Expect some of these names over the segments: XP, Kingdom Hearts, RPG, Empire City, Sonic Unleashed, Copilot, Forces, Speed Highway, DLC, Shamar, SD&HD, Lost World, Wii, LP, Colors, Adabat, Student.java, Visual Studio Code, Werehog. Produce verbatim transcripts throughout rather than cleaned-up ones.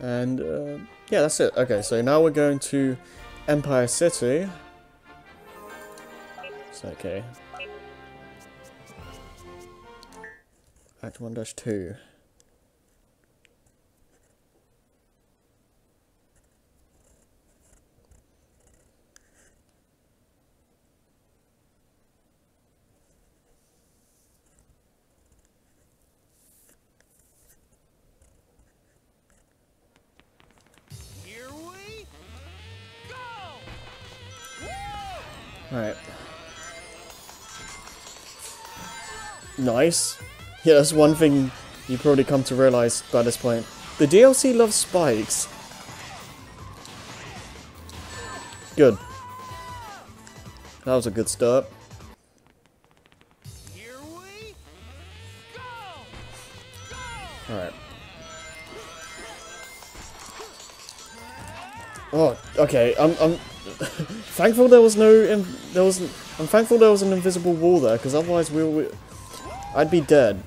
And uh, yeah, that's it. Okay, so now we're going to Empire City. It's okay. Act one dash two. Alright. Nice. Yeah, that's one thing you probably come to realize by this point. The D L C loves spikes. Good. That was a good start. Here we go. Go. Alright. Oh, okay, I'm... I'm thankful there was no, in there was. I'm thankful there was an invisible wall there, because otherwise we, we, I'd be dead.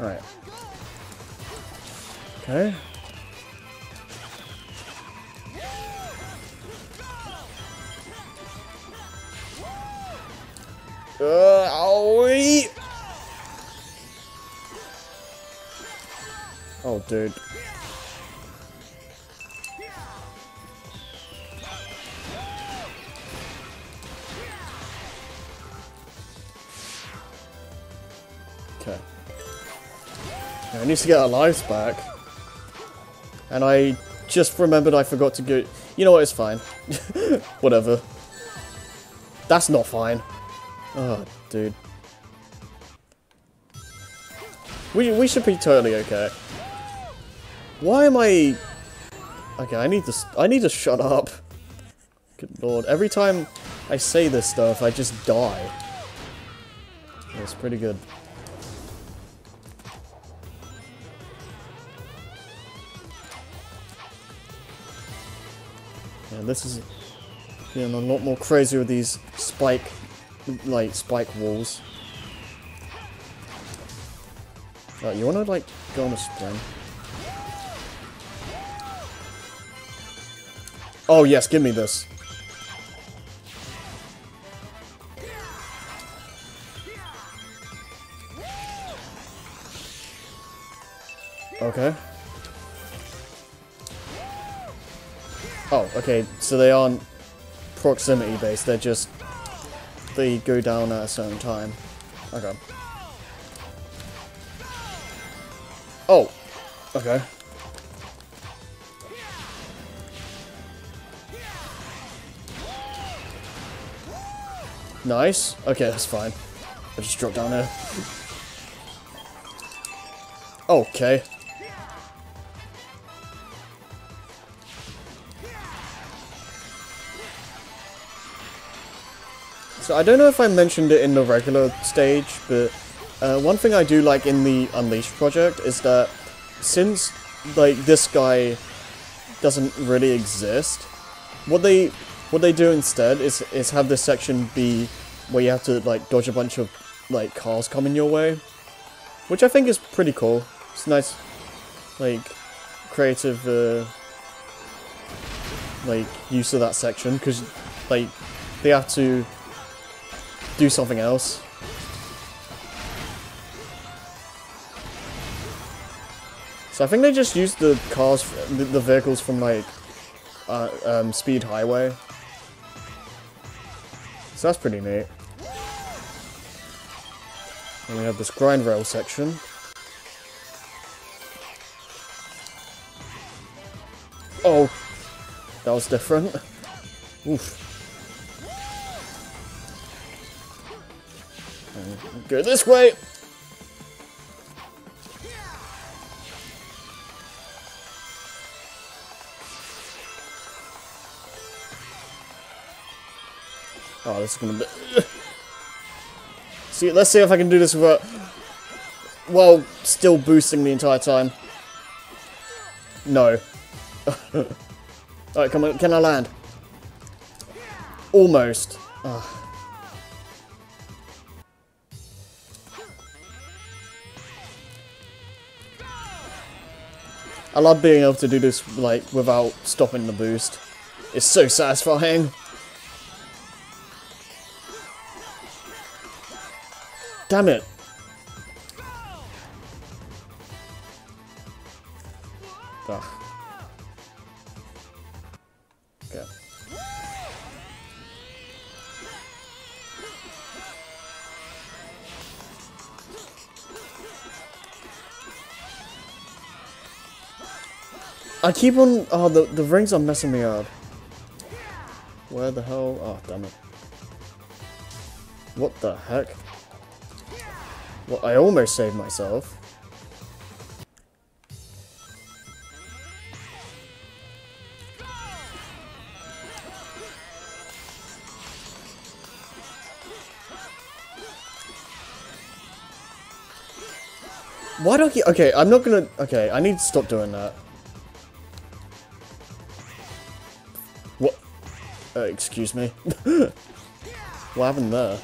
All right. Okay. Uh, owie. Oh, dude. Okay. I need to get our lives back. And I just remembered I forgot to go... You know what, it's fine. Whatever. That's not fine. Oh, dude. We, we should be totally okay. Why am I... Okay, I need to... I need to shut up. Good lord. Every time I say this stuff, I just die. Yeah, it's pretty good. Yeah, this is... Being a lot more crazy with these spike... Like, spike walls. Right, you wanna, like, go on a spring? Oh, yes, give me this. Okay. Oh, okay, so they aren't proximity-based, they're just... They go down at a certain time. Okay. Oh! Okay. Nice. Okay, that's fine. I just dropped down there. Okay. So I don't know if I mentioned it in the regular stage, but uh, one thing I do like in the Unleashed project is that since like this guy doesn't really exist, what they what they do instead is is have this section be where you have to like dodge a bunch of like cars coming your way, which I think is pretty cool. It's nice, like creative, uh, like use of that section because like they have to do something else. So I think they just used the cars, the, the vehicles from like uh, um, Speed Highway. So that's pretty neat. And we have this grind rail section. Oh, that was different. Oof. And go this way. Oh, this is gonna be... See, let's see if I can do this without... While still boosting the entire time. No. Alright, come on, can I land? Almost. Oh. I love being able to do this, like, without stopping the boost. It's so satisfying. Damn it. Ugh. Okay. I keep on... Oh, the, the rings are messing me up. Where the hell... Oh, damn it. What the heck? Well, I almost saved myself. Why do I keep... Okay, I'm not gonna... Okay, I need to stop doing that. What? Uh, excuse me. What happened there?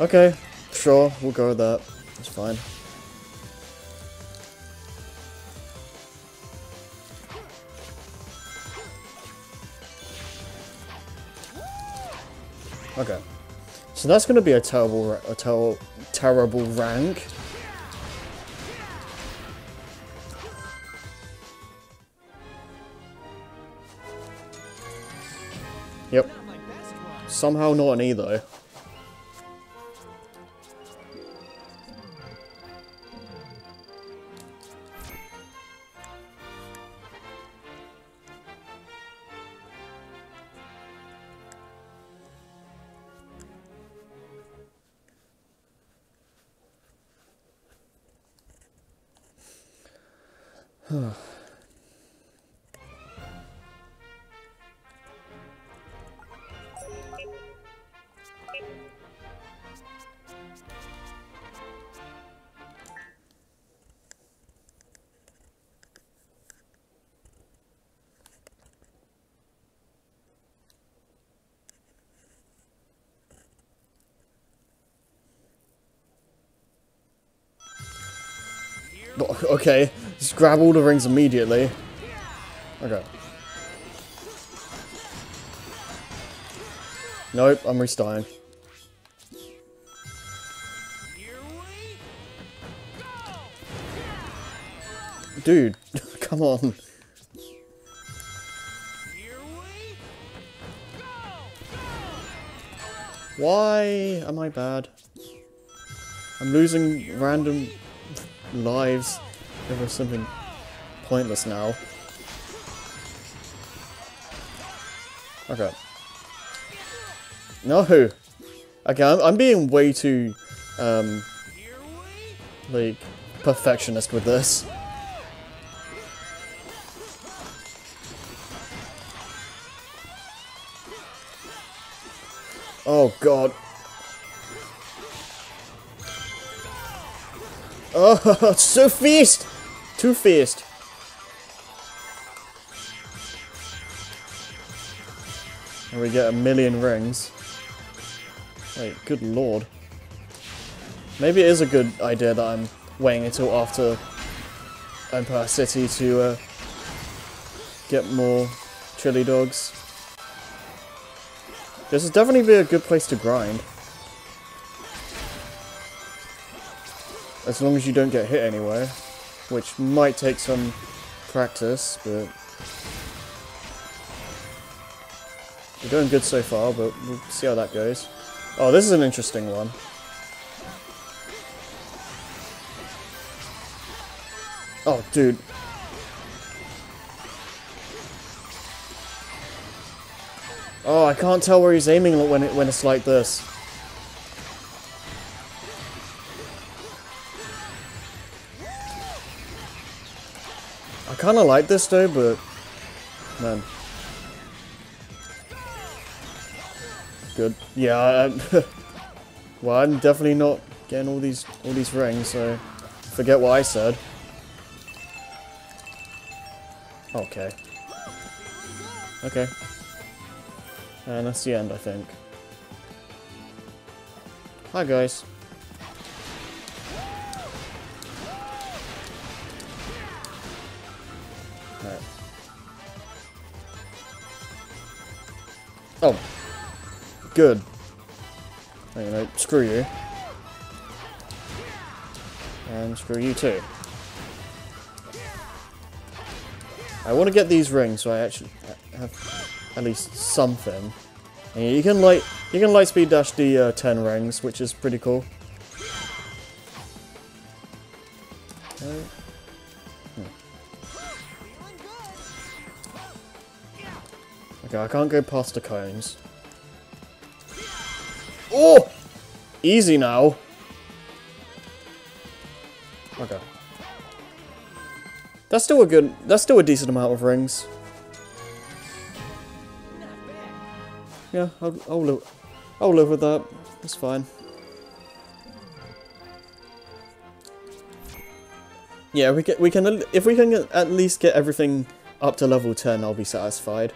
Okay, sure, we'll go with that. It's fine. Okay, so that's going to be a terrible, a ter terrible rank. Yep. Somehow not an E though. Okay, just grab all the rings immediately. Okay. Nope, I'm restarting. Dude, come on. Why am I bad? I'm losing random lives. There was something pointless now. Okay. No! Okay, I'm, I'm being way too, um, like, perfectionist with this. Oh god. Oh, it's so fast! Too fast. And we get a million rings. Wait, good lord. Maybe it is a good idea that I'm waiting until after Empire City to uh, get more chili dogs. This would definitely be a good place to grind. As long as you don't get hit anyway. Which might take some practice, but we're doing good so far, but we'll see how that goes. Oh, this is an interesting one. Oh, dude. Oh, I can't tell where he's aiming when it, when it's like this. I kinda like this though, but man. Good. Yeah, I, well, I'm definitely not getting all these all these rings, so forget what I said. Okay. Okay. And that's the end, I think. Hi, guys. Alright. Oh. Good. You know, screw you. And screw you too. I want to get these rings so I actually have at least something. And you can light, you can light speed dash the uh, ten rings, which is pretty cool. Okay. Hmm. Okay, I can't go past the cones. Oh! Easy now. Okay. That's still a good, that's still a decent amount of rings. Yeah, I'll, I'll live, I'll live with that. It's fine. Yeah, we can, we can, if we can at least get everything up to level ten, I'll be satisfied.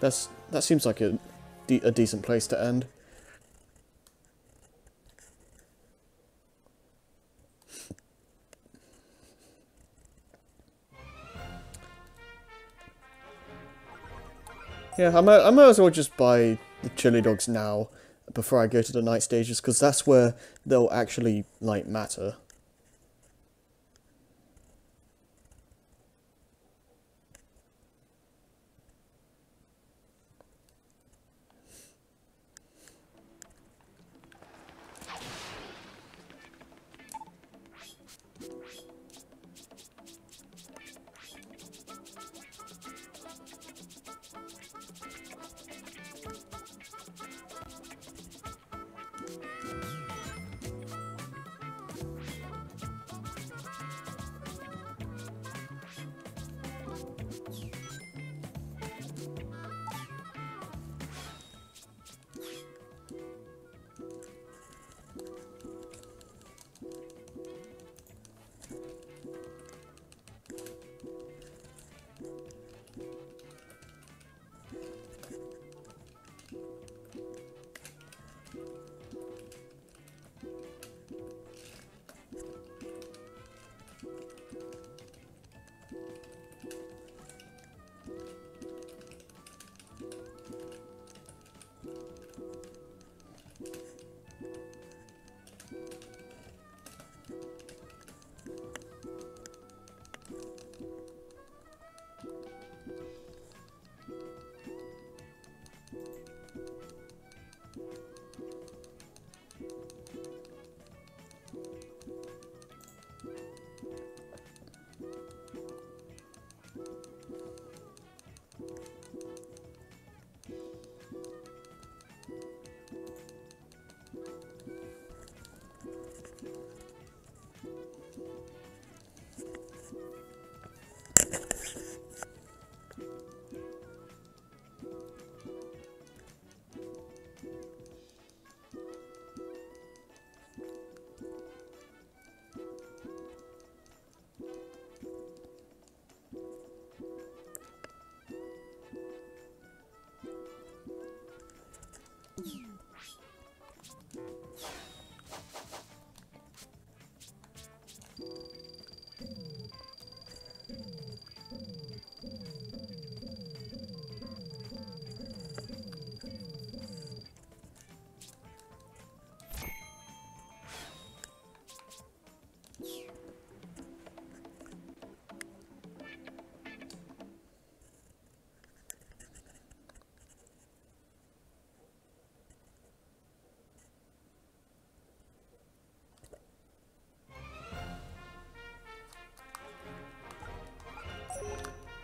That's, that seems like a, de a decent place to end. Yeah, I might, I might as well just buy the chili dogs now before I go to the night stages, because that's where they'll actually, like, matter.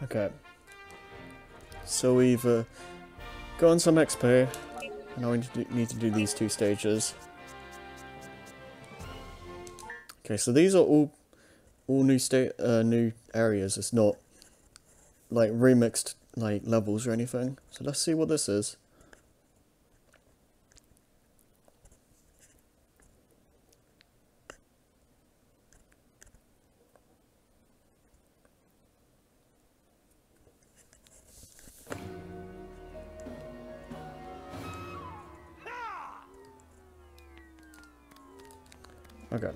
Okay, so we've uh, gotten some X P, and now we need to do these two stages. Okay, so these are all all new state uh, new areas. It's not like remixed like levels or anything. So let's see what this is. Okay.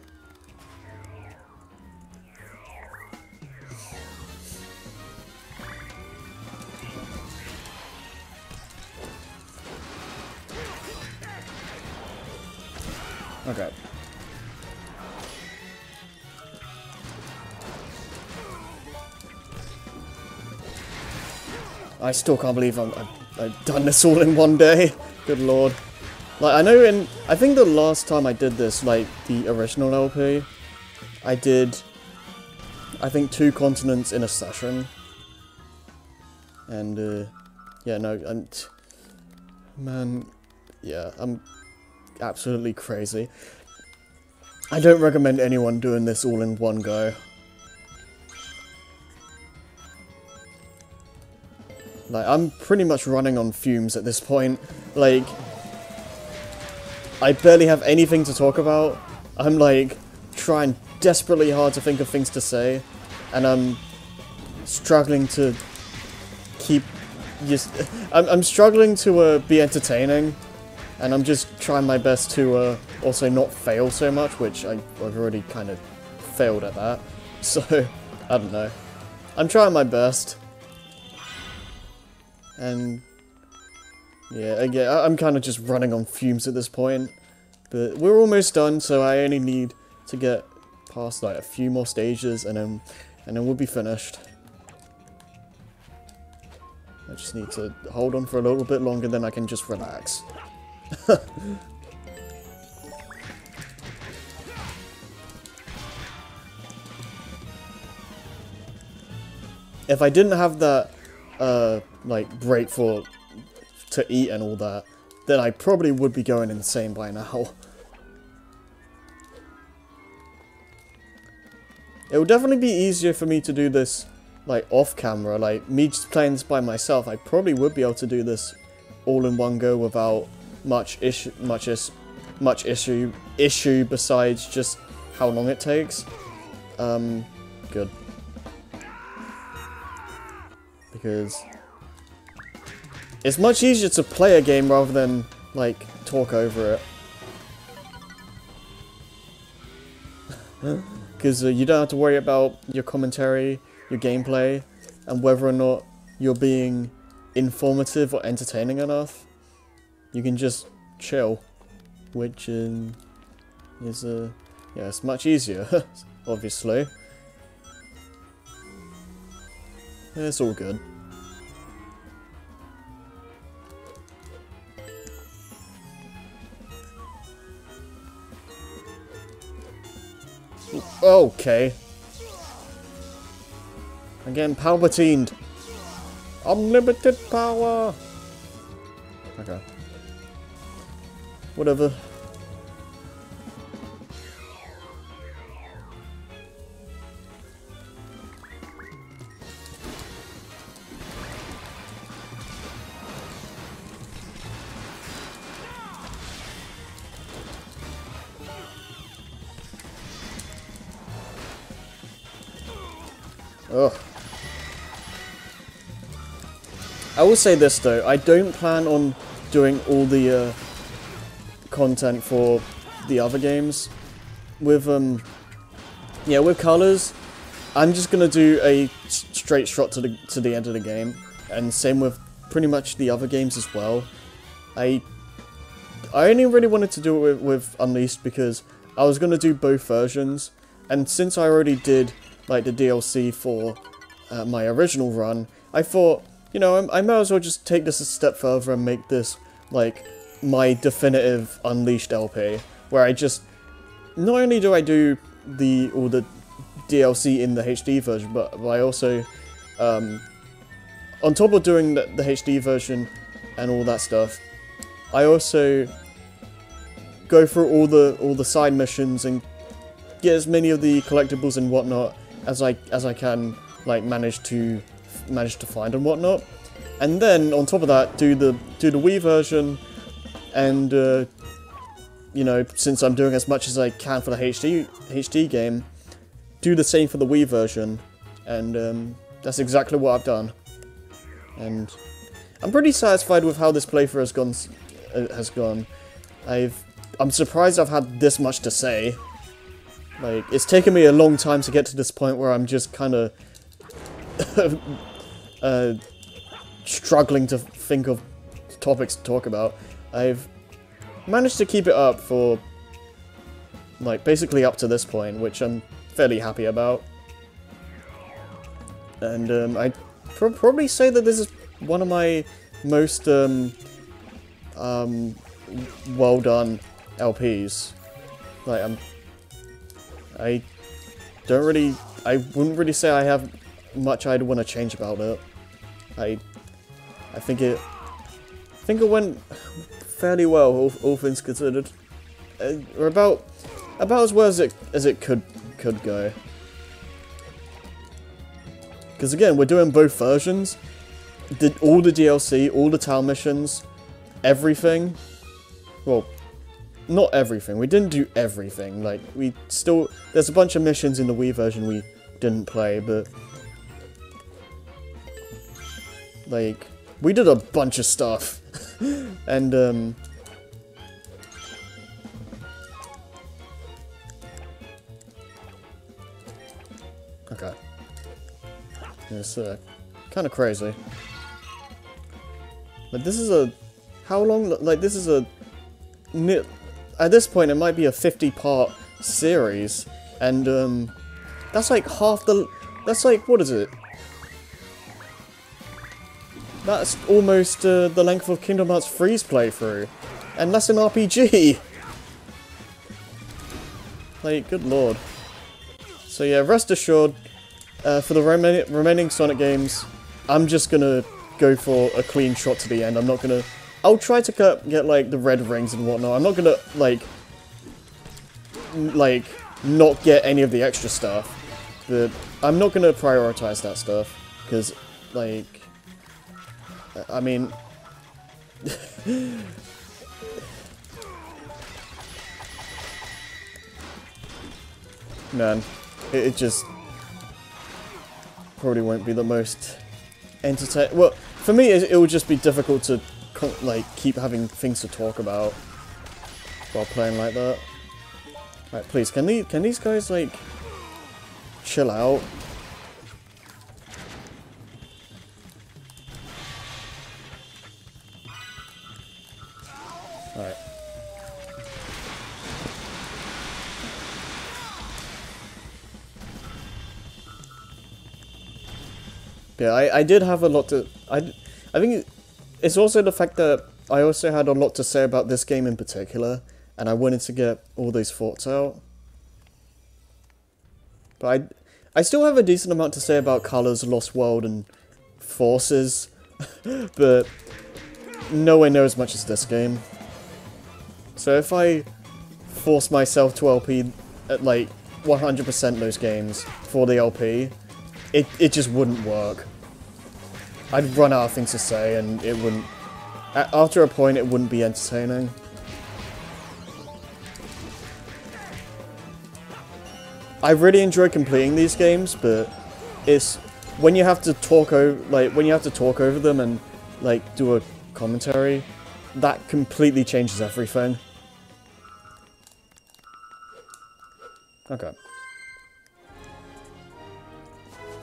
Okay. I still can't believe I'm, I'm, I've done this all in one day. Good lord. Like, I know in... I think the last time I did this, like, the original L P, I did, I think, two continents in a session. And, uh, yeah, no, I'm... Man, yeah, I'm absolutely crazy. I don't recommend anyone doing this all in one go. Like, I'm pretty much running on fumes at this point. Like, I barely have anything to talk about. I'm like trying desperately hard to think of things to say, and I'm struggling to keep just I'm, I'm struggling to uh, be entertaining, and I'm just trying my best to uh, also not fail so much, which I, I've already kind of failed at that, so I don't know. I'm trying my best. And yeah, again, I'm kind of just running on fumes at this point, but we're almost done, so I only need to get past like a few more stages, and then and then we'll be finished. I just need to hold on for a little bit longer, then I can just relax. If I didn't have that uh like break for to eat and all that, then I probably would be going insane by now. It would definitely be easier for me to do this like off camera, like me just playing this by myself. I probably would be able to do this all in one go without much issue, much is, much issue, issue besides just how long it takes. Um, good. Because it's much easier to play a game rather than, like, talk over it. Because uh, you don't have to worry about your commentary, your gameplay, and whether or not you're being informative or entertaining enough. You can just chill, which um, is, uh, yeah, it's much easier, obviously. It's all good. Okay. Again, Palpatined. Unlimited power. Okay. Whatever. Ugh. I will say this though, I don't plan on doing all the uh, content for the other games. With um, yeah, with Colors, I'm just gonna do a straight shot to the to the end of the game, and same with pretty much the other games as well. I I only really wanted to do it with, with Unleashed because I was gonna do both versions, and since I already did like the D L C for uh, my original run, I thought, you know, I, I might as well just take this a step further and make this, like, my definitive Unleashed L P, where I just, not only do I do the, all the D L C in the H D version, but, but I also, um, on top of doing the, the H D version and all that stuff, I also go through all the, all the side missions and get as many of the collectibles and whatnot as I as I can, like manage to manage to find and whatnot, and then on top of that do the do the Wii version, and uh, you know, since I'm doing as much as I can for the H D H D game, do the same for the Wii version, and um, that's exactly what I've done, and I'm pretty satisfied with how this playthrough has gone. Uh, has gone. I've I'm surprised I've had this much to say, Like, it's taken me a long time to get to this point where I'm just kind of uh, struggling to think of topics to talk about. I've managed to keep it up for, like, basically up to this point, which I'm fairly happy about. And um, I'd pr probably say that this is one of my most um, um, well-done L Ps. Like, I'm... I don't really... I wouldn't really say I have much I'd want to change about it. I... I think it... I think it went fairly well, all, all things considered. Uh, or about... About as well as it, as it could, could go. Because again, we're doing both versions. Did all the D L C, all the town missions, everything. Well... Not everything. We didn't do everything. Like, we still... There's a bunch of missions in the Wii version we didn't play, but... Like, we did a bunch of stuff. and, um... Okay. It's, uh, kind of crazy. But this is a... How long... Like, this is a... At this point, it might be a fifty-part series, and um, that's like half the... That's like, what is it? That's almost uh, the length of Kingdom Hearts three's playthrough, and that's an R P G! Like, good lord. So yeah, rest assured, uh, for the rem remaining Sonic games, I'm just gonna go for a clean shot to the end. I'm not gonna... I'll try to get, get, like, the red rings and whatnot. I'm not gonna, like, like, not get any of the extra stuff. But I'm not gonna prioritize that stuff. Because, like, I mean... Man, it, it just probably won't be the most entertaining. Well, for me, it, it would just be difficult to... like, keep having things to talk about while playing like that. Right, please, can these, can these guys, like, chill out? Alright. Yeah, I, I did have a lot to... I, I think... It, It's also the fact that I also had a lot to say about this game in particular, and I wanted to get all these thoughts out. But I, I still have a decent amount to say about Colors, Lost World, and Forces, but nowhere near as much as this game. So if I force myself to L P at like one hundred percent those games for the L P, it, it just wouldn't work. I'd run out of things to say, and it wouldn't... After a point, it wouldn't be entertaining. I really enjoy completing these games, but it's... When you have to talk over... Like, when you have to talk over them and, like, do a commentary, that completely changes everything. Okay.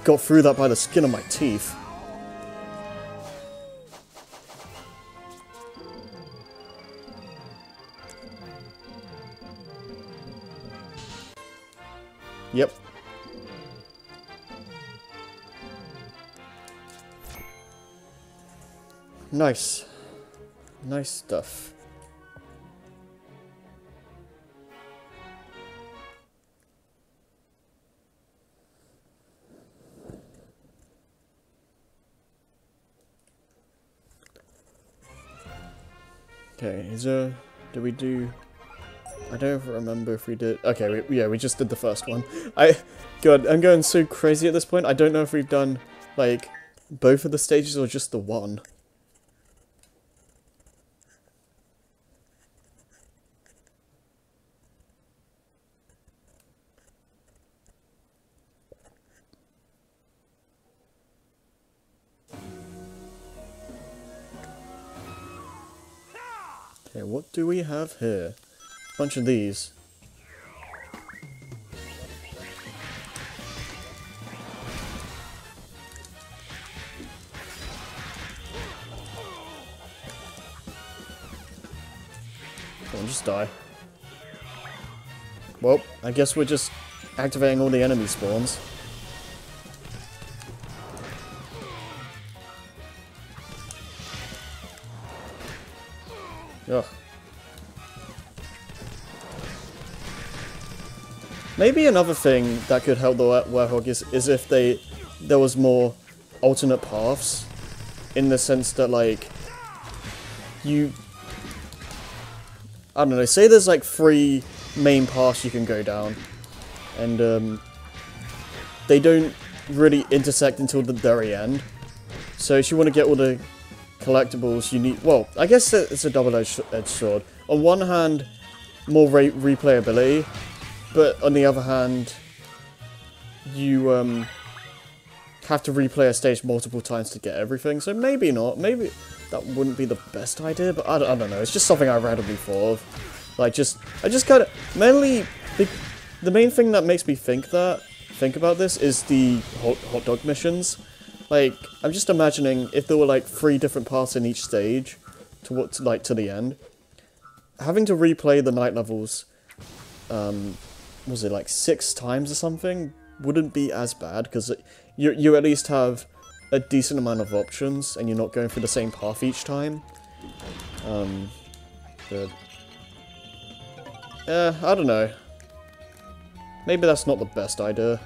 Got through that by the skin of my teeth. Yep. Nice. Nice stuff. Okay, is there... Do we do... I don't remember if we did... Okay, we, yeah, we just did the first one. I... God, I'm going so crazy at this point. I don't know if we've done, like, both of the stages or just the one. Okay, what do we have here? Bunch of these. and just die. Well, I guess we're just activating all the enemy spawns. Ugh. Maybe another thing that could help the Werehog is, is if they there was more alternate paths, in the sense that, like, you... I don't know, say there's like three main paths you can go down, and um, they don't really intersect until the very end. So if you want to get all the collectibles you need... Well, I guess it's a double-edged sword. On one hand, more re replayability, but on the other hand, you um, have to replay a stage multiple times to get everything, so maybe not. Maybe that wouldn't be the best idea, but I don't, I don't know. It's just something I randomly thought of. Like, just... I just kind of... Mainly, the, the main thing that makes me think that... think about this is the hot, hot dog missions. Like, I'm just imagining if there were, like, three different paths in each stage, to what, to, like, to the end. Having to replay the night levels, um... was it like six times or something, wouldn't be as bad, because you, you at least have a decent amount of options and you're not going through the same path each time. Um, the, uh, I don't know. Maybe that's not the best idea.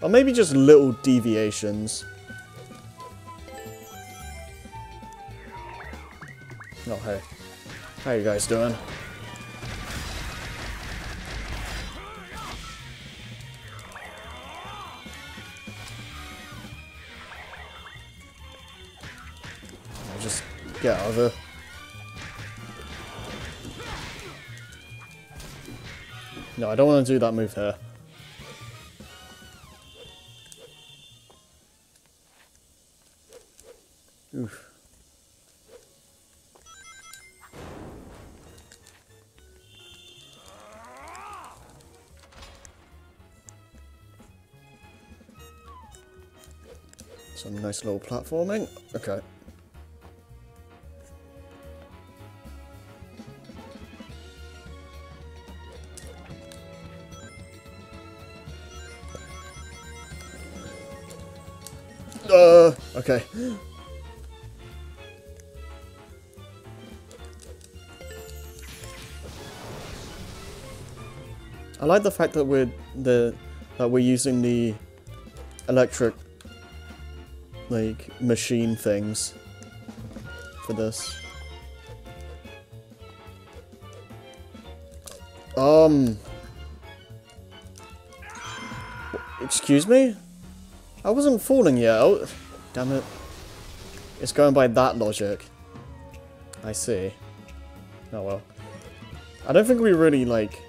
Or maybe just little deviations. Oh, hey. How you guys doing? Get out of here. No, I don't want to do that move here. Oof. Some nice little platforming. Okay. Uh, okay. I like the fact that we're the that we're using the electric, like, machine things for this. Um. Excuse me? I wasn't falling yet. Oh, damn it. It's going by that logic. I see. Oh well. I don't think we really, like,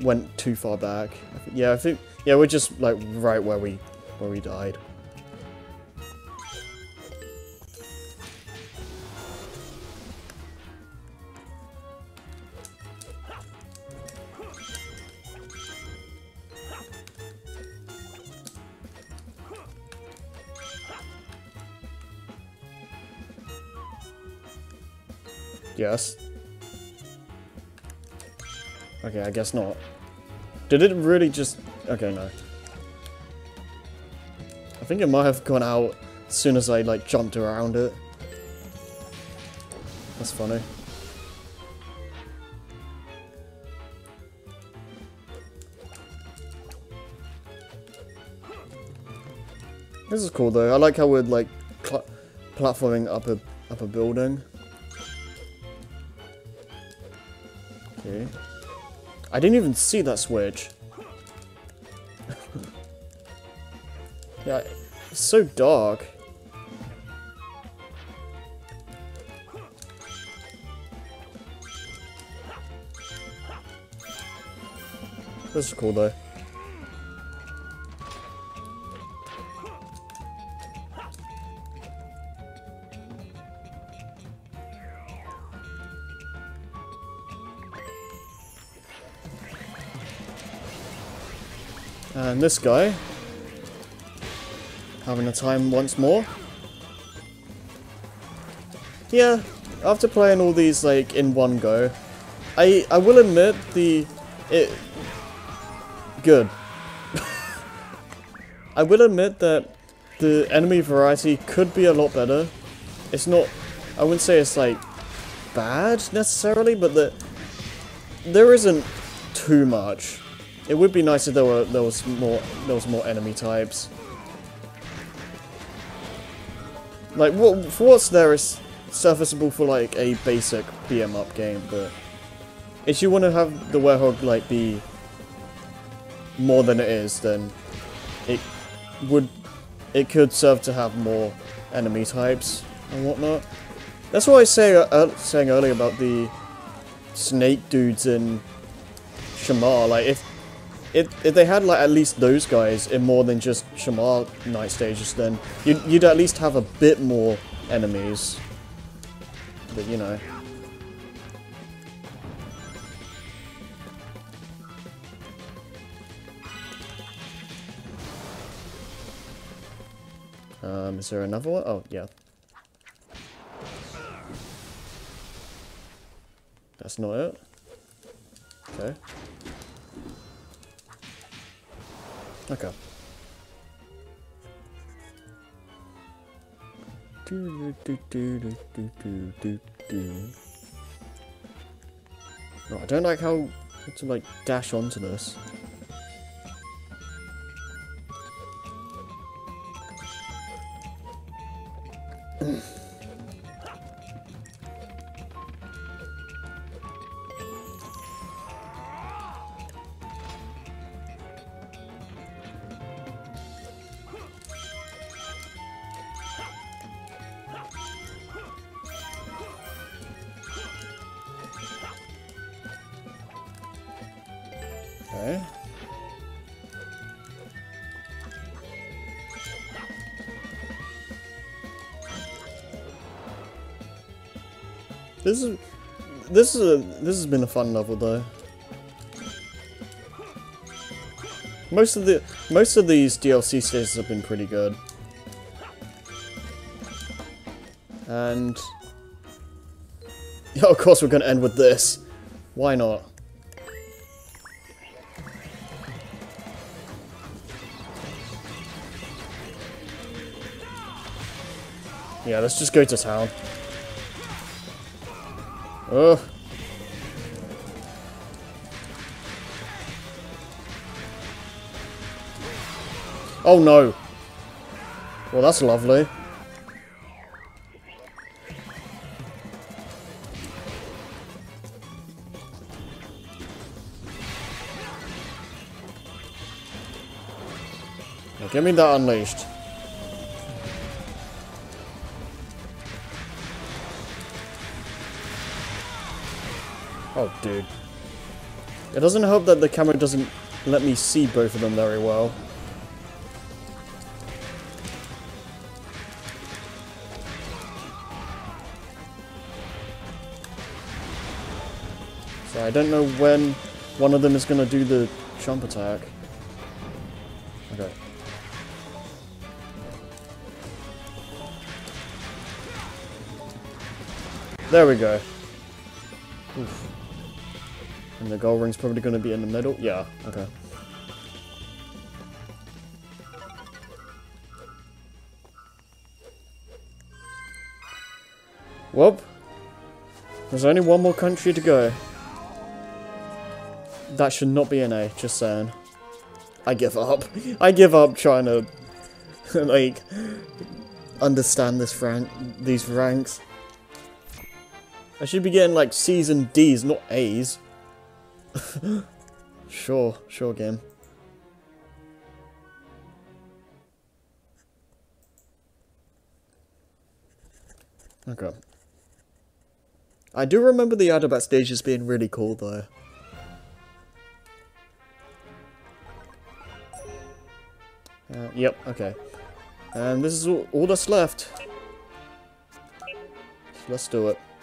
went too far back. I think, yeah, I think... Yeah, we're just, like, right where we, where we died. Yes. Okay, I guess not. Did it really just... Okay, no. I think it might have gone out as soon as I, like, jumped around it. That's funny. This is cool, though. I like how we're, like, cl- platforming up a, up a building. I didn't even see that switch. Yeah, it's so dark. This is cool though. And this guy, having a time once more. Yeah, after playing all these like in one go, I I will admit the it good. I will admit that the enemy variety could be a lot better. It's not, I wouldn't say it's like bad necessarily, but the there isn't too much. It would be nice if there were there was more there was more enemy types. Like what for what's there is serviceable for like a basic beat 'em up game, but if you want to have the Werehog like be more than it is, then it would it could serve to have more enemy types and whatnot. That's what I was say, uh, saying earlier about the snake dudes in Shamar. Like if If, if they had like at least those guys in more than just Shamar night stages, then you'd, you'd at least have a bit more enemies. But you know. Um, is there another one? Oh, yeah. That's not it. Okay. Okay. No, I don't like how to like dash onto this. Okay. This is this is a, this has been a fun level though. Most of the most of these D L C stages have been pretty good. And yeah, of course we're going to end with this. Why not? Yeah, let's just go to town. Ugh. Oh no! Well, that's lovely. Now, give me that Unleashed. Oh, dude. It doesn't help that the camera doesn't let me see both of them very well. So I don't know when one of them is going to do the jump attack. Okay. There we go. Oof. And the gold ring's probably going to be in the middle. Yeah, okay. Well, there's only one more country to go. That should not be an A, just saying. I give up. I give up trying to, like, understand this rank, these ranks. I should be getting, like, C's and D's, not A's. Sure, sure game. Okay. I do remember the Adabat stages being really cool though. Uh, yep, okay. And this is all, all that's left. So let's do it.